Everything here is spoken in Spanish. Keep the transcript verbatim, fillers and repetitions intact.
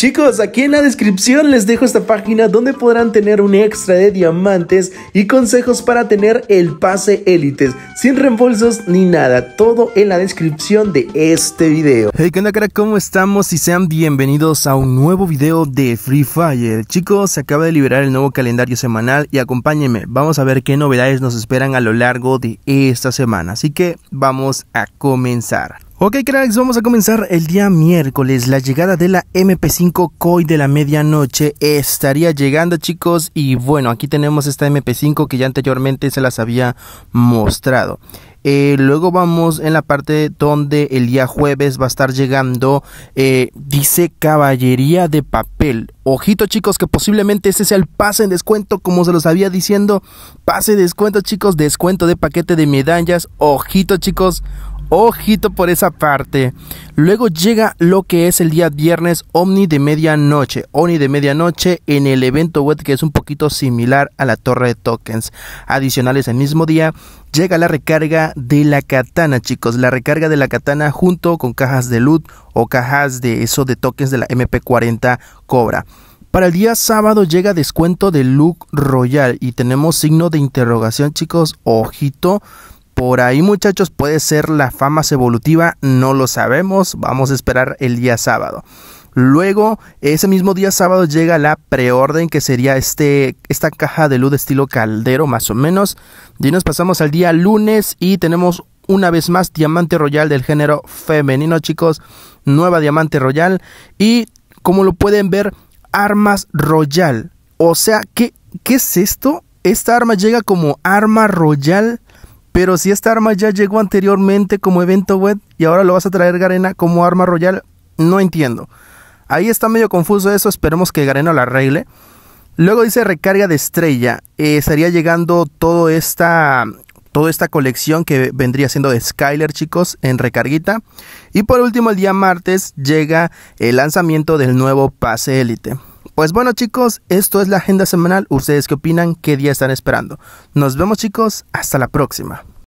Chicos, aquí en la descripción les dejo esta página donde podrán tener un extra de diamantes y consejos para tener el pase élites, sin reembolsos ni nada, todo en la descripción de este video. Hey, ¿qué onda, cara? ¿Cómo estamos? Y sean bienvenidos a un nuevo video de Free Fire. Chicos, se acaba de liberar el nuevo calendario semanal y acompáñenme, vamos a ver qué novedades nos esperan a lo largo de esta semana, así que vamos a comenzar. Ok, cracks, vamos a comenzar el día miércoles. La llegada de la M P cinco Coy de la medianoche estaría llegando, chicos. Y bueno, aquí tenemos esta M P cinco que ya anteriormente se las había mostrado. Eh, luego vamos en la parte donde el día jueves va a estar llegando, eh, dice caballería de papel. Ojito, chicos, que posiblemente este sea el pase en descuento, como se los había diciendo. Pase descuento, chicos, descuento de paquete de medallas. Ojito, chicos. Ojito por esa parte. Luego llega lo que es el día viernes, Omni de medianoche. Omni de medianoche en el evento web, que es un poquito similar a la torre de tokens. Adicionales, el mismo día llega la recarga de la katana, chicos. La recarga de la katana junto con cajas de loot o cajas de eso de tokens de la M P cuarenta Cobra. Para el día sábado llega descuento de Loot Royal y tenemos signo de interrogación, chicos. Ojito. Por ahí, muchachos, puede ser la fama evolutiva, no lo sabemos, vamos a esperar el día sábado. Luego, ese mismo día sábado llega la preorden, que sería este, esta caja de luz de estilo caldero, más o menos. Y nos pasamos al día lunes y tenemos una vez más diamante royal del género femenino, chicos. Nueva diamante royal y, como lo pueden ver, armas royal. O sea, ¿qué, qué es esto? Esta arma llega como arma royal. Pero si esta arma ya llegó anteriormente como evento web y ahora lo vas a traer, Garena, como arma royal, no entiendo. Ahí está medio confuso eso, esperemos que Garena lo arregle. Luego dice recarga de estrella. Eh, estaría llegando toda esta, toda esta colección que vendría siendo de Skyler, chicos, en recarguita. Y por último, el día martes llega el lanzamiento del nuevo pase élite. Pues bueno, chicos, esto es la agenda semanal. ¿Ustedes qué opinan? ¿Qué día están esperando? Nos vemos, chicos, hasta la próxima.